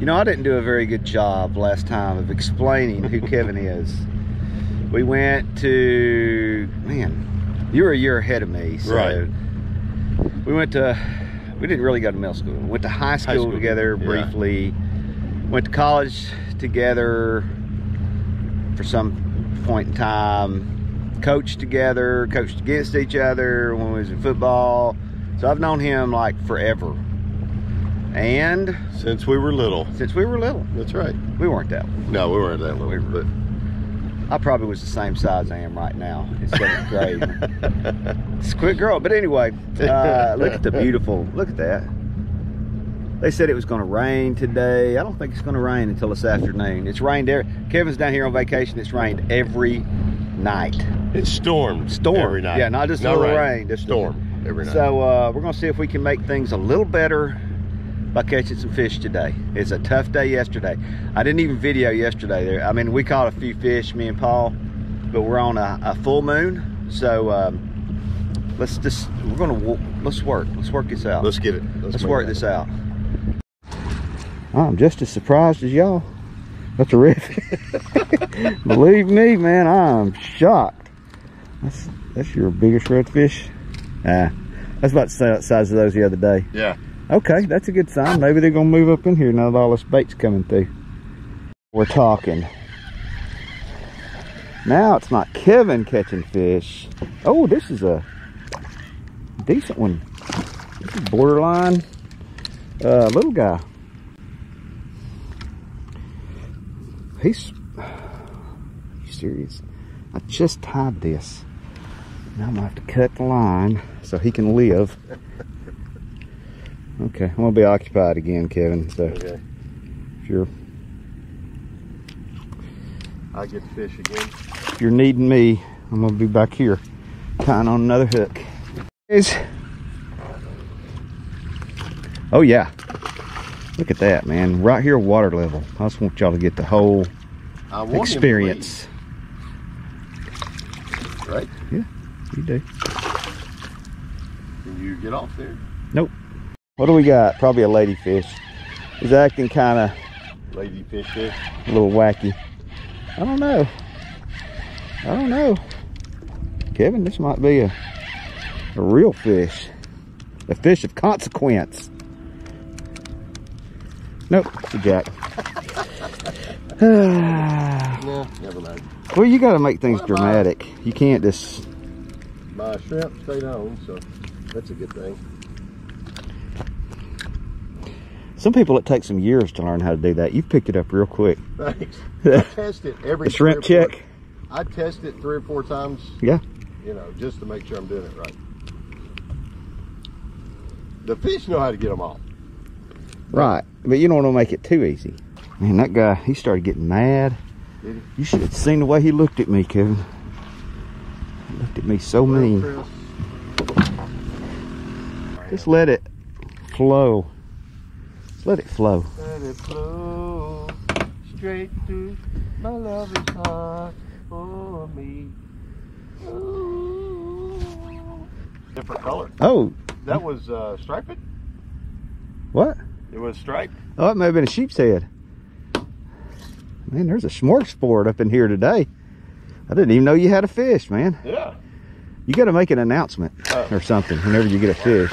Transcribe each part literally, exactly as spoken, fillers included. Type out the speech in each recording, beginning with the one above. You know, I didn't do a very good job last time of explaining who Kevin is. We went to, man, you were a year ahead of me. So right. We went to, we didn't really go to middle school. We went to high school, high school together yeah. briefly. Went to college together for some point in time. Coached together, coached against each other when we was in football. So I've known him like forever. And since we were little. Since we were little. That's right. We weren't that little. No, we weren't that little. We were, but I probably was the same size I am right now in seventh grade. It's a quick girl. But anyway, uh, look at the beautiful, look at that. They said it was going to rain today. I don't think it's going to rain until this afternoon. It's rained there. Kevin's down here on vacation. It's rained every night. It's stormed. Storm. Every night. Yeah, not just no a little rain. rain just storm every night. So uh, we're going to see if we can make things a little better by catching some fish today. It's a tough day yesterday. I didn't even video yesterday there. I mean, we caught a few fish, me and Paul, but we're on a, a full moon. So um, let's just, we're gonna, let's work. Let's work this out. Let's get it. Let's, let's work this out. I'm just as surprised as y'all. That's a redfish. Believe me, man, I'm shocked. That's, that's your biggest redfish. Ah, that's about the size of those the other day. Yeah. Okay, that's a good sign. Maybe they're going to move up in here now that all this bait's coming through. We're talking. Now it's not Kevin catching fish. Oh, this is a decent one. This is borderline uh, little guy. He's... Are you serious? I just tied this. Now I'm going to have to cut the line so he can live. Okay, I'm gonna be occupied again, Kevin. So, okay. Sure. I'll get the fish again. If you're needing me, I'm gonna be back here, tying on another hook. Guys. Oh yeah, look at that, man! Right here, water level. I just want y'all to get the whole I want experience. Right? Yeah, you do. Can you get off there? Nope. What do we got? Probably a ladyfish. He's acting kind of ladyfish, a little wacky. I don't know. I don't know. Kevin, this might be a a real fish, a fish of consequence. Nope, it's a jack. No, never mind. Well, you got to make things dramatic. You can't just. My shrimp stayed on, so that's a good thing. Some people, it takes them years to learn how to do that. You picked it up real quick. Thanks. I test it every the shrimp check. Four, I test it three or four times. Yeah. You know, just to make sure I'm doing it right. The fish know how to get them off. Right, but you don't want to make it too easy. Man, that guy, he started getting mad. Did he? You should have seen the way he looked at me, Kevin. He looked at me so well, mean. Chris. Just let it flow. Let it flow. Let it flow straight through my lover's heart for me. Ooh. Different color. Oh. That was uh, striped? What? It was striped. Oh, it may have been a sheep's head. Man, there's a smorgasbord up in here today. I didn't even know you had a fish, man. Yeah. You got to make an announcement oh. or something whenever you get a fish.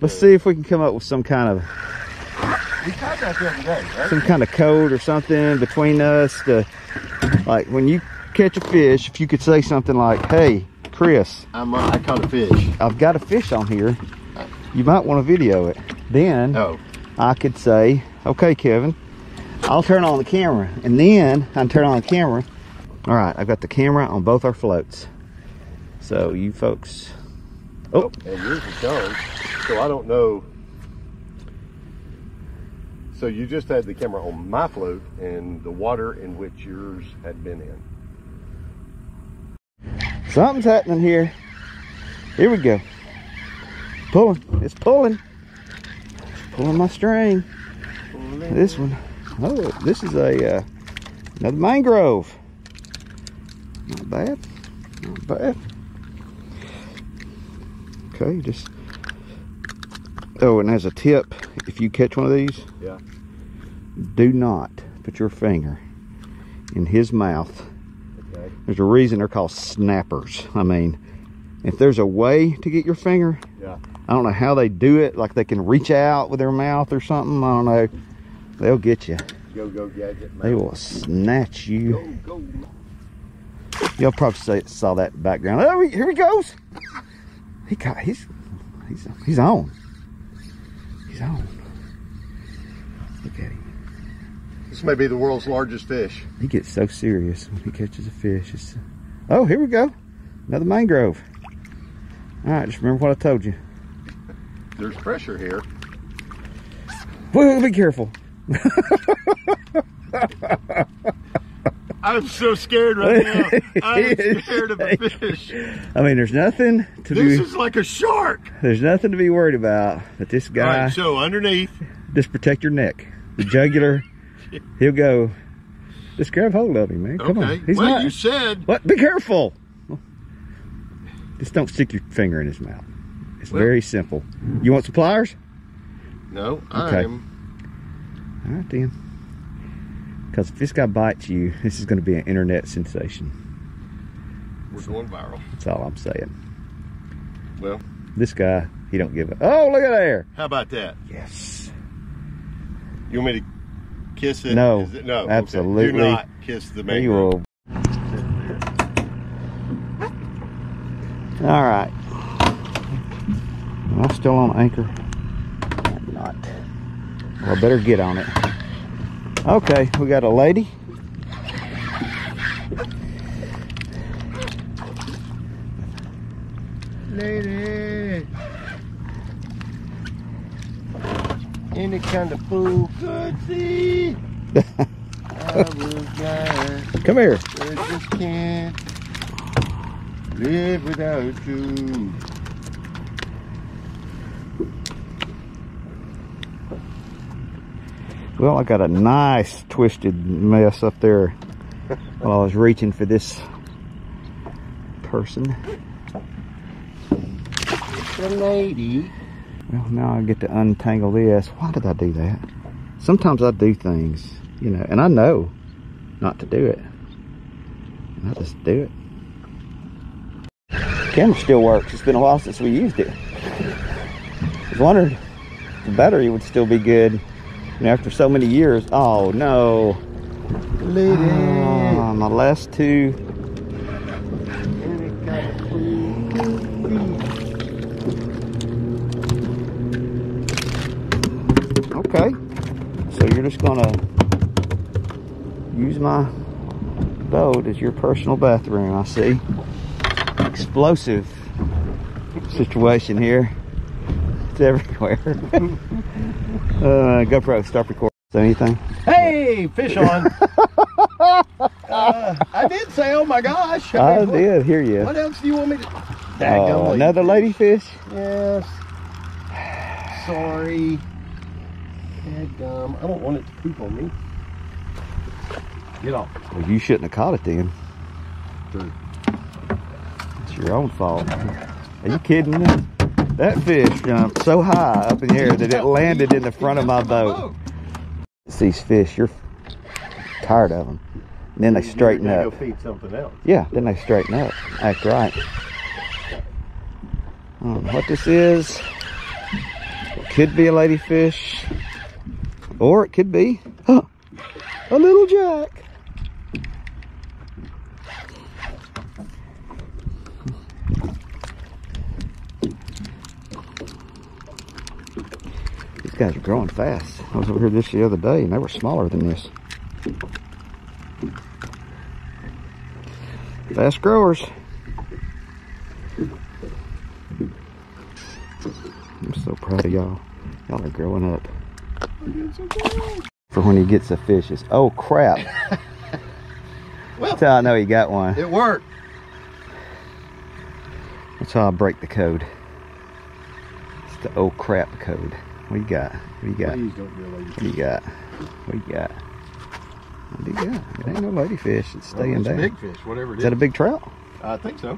Let's see if we can come up with some kind of... We tried that the other day, right? Some kind of code or something between us to, like, when you catch a fish, if you could say something like, "Hey, Chris, I'm, uh, I caught a fish. I've got a fish on here. You might want to video it." Then oh. I could say, "Okay, Kevin, I'll turn on the camera." And then I turn on the camera. All right, I've got the camera on both our floats. So you folks. Oh, oh and yours is gone. So I don't know. So you just had the camera on my float and the water in which yours had been in. Something's happening here. Here we go. Pulling. It's pulling. It's pulling my string. Pulling. This one. Oh, this is a uh, another mangrove. Not bad. Not bad. Okay, just. Oh, and as a tip, if you catch one of these, yeah, do not put your finger in his mouth. Okay. There's a reason they're called snappers. I mean, if there's a way to get your finger, yeah. I don't know how they do it. Like they can reach out with their mouth or something. I don't know. They'll get you. Go, go, gadget, man. They will snatch you. Go, go. Y'all probably say, saw that background. Oh, here he goes. He caught. He's he's he's on. He's on. Look at him. This may be the world's largest fish. He gets so serious when he catches a fish. It's, oh, here we go. Another mangrove. All right, just remember what I told you. There's pressure here. Whoa, be careful. I'm so scared right now. I'm scared of a fish. I mean, there's nothing to do. This is like a shark. There's nothing to be worried about. But this guy. All right, so underneath. Just protect your neck. The jugular. He'll go. Just grab hold of him, man. Come okay. on. He's well, not. You said. What? Be careful. Just don't stick your finger in his mouth. It's well, very simple. You want some pliers? No, I okay. am. All right, then. Because if this guy bites you, this is going to be an internet sensation. We're going viral. That's all I'm saying. Well. This guy, he don't give up. Oh, look at there. How about that? Yes. You want me to kiss it? No. Is it? No. Absolutely. Okay. Do not kiss the mangrove. All right. Am I still on anchor? I'm not. Well, I better get on it. Okay, we got a lady. Lady. Any kind of fool could see. I will die. Come here. I just can't live without you. Well, I got a nice twisted mess up there while I was reaching for this person. It's a lady. Well, now I get to untangle this. Why did I do that? Sometimes I do things, you know, and I know not to do it. And I just do it. The camera still works. It's been a while since we used it. I was wondering if the battery would still be good. And after so many years, oh no. Lady. Oh, my last two. Okay. So you're just gonna use my boat as your personal bathroom, I see. Explosive situation here. It's everywhere. uh, GoPro, stop recording. Is there anything? Hey, fish on. uh, I did say, oh my gosh. I, I mean, did what, hear you. What else do you want me to do? Uh, another ladyfish? Yes. Sorry. Dadgum. I don't want it to poop on me. Get off. Well, you shouldn't have caught it then. True. It's your own fault. Are you kidding me? That fish jumped so high up in the air that it landed in the front of my boat. It's these fish, you're tired of them. And then they straighten up. You'll feed something else. Yeah, then they straighten up. Act right. I don't know what this is. It could be a ladyfish. Or it could be huh, a little jack. These guys are growing fast. I was over here this the other day and they were smaller than this. Fast growers. I'm so proud of y'all. Y'all are growing up. For when he gets the fishes. Oh crap. Well, that's how I know he got one. It worked. That's how I break the code. It's the oh crap code. What do you got? What do you got? Please don't be a ladyfish. What do you got? What do you got? What do you got? It ain't no ladyfish. It's staying well, it's down. It's a big fish, whatever it is. Is that a big trout? I think so.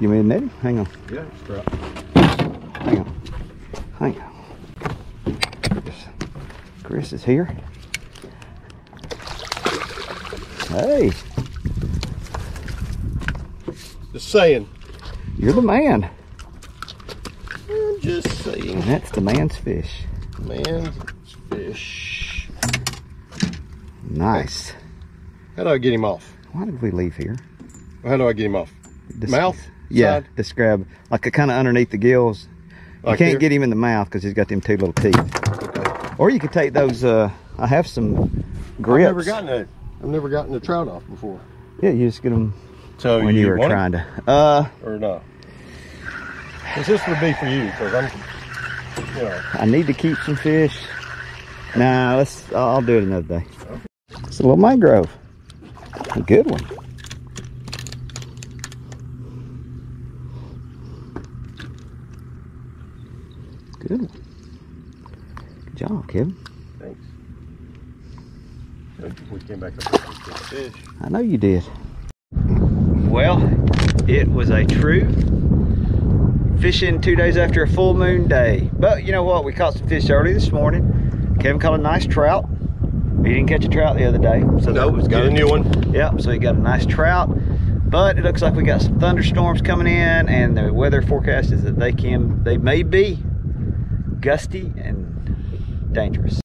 You mean netty? Hang on. Yeah, it's a trout. Hang on. Hang on. Chris is here. Hey. Just saying. You're the man. I'm just saying. And that's the man's fish. Man's fish. Nice. How do I get him off? Why did we leave here? How do I get him off? This mouth? Is, yeah, just grab, like kind of underneath the gills. You like can't here? Get him in the mouth because he's got them two little teeth. Okay. Or you could take those, uh, I have some grips. I've never gotten a, I've never gotten a trout off before. Yeah, you just get them so when you, you were trying it? to. Uh, or no? Because this would be for you, because I'm, you know. I need to keep some fish. Nah, let's, I'll do it another day. Okay. It's a little mangrove. A good one. Good one. Good job, Kevin. Thanks. We came back up and got fish. I know you did. Well, it was a true fishing two days after a full moon day. But you know what? We caught some fish early this morning. Kevin caught a nice trout. He didn't catch a trout the other day. So no, that was got good. a new one. Yep, so he got a nice trout. But it looks like we got some thunderstorms coming in, and the weather forecast is that they can, they may be gusty and dangerous.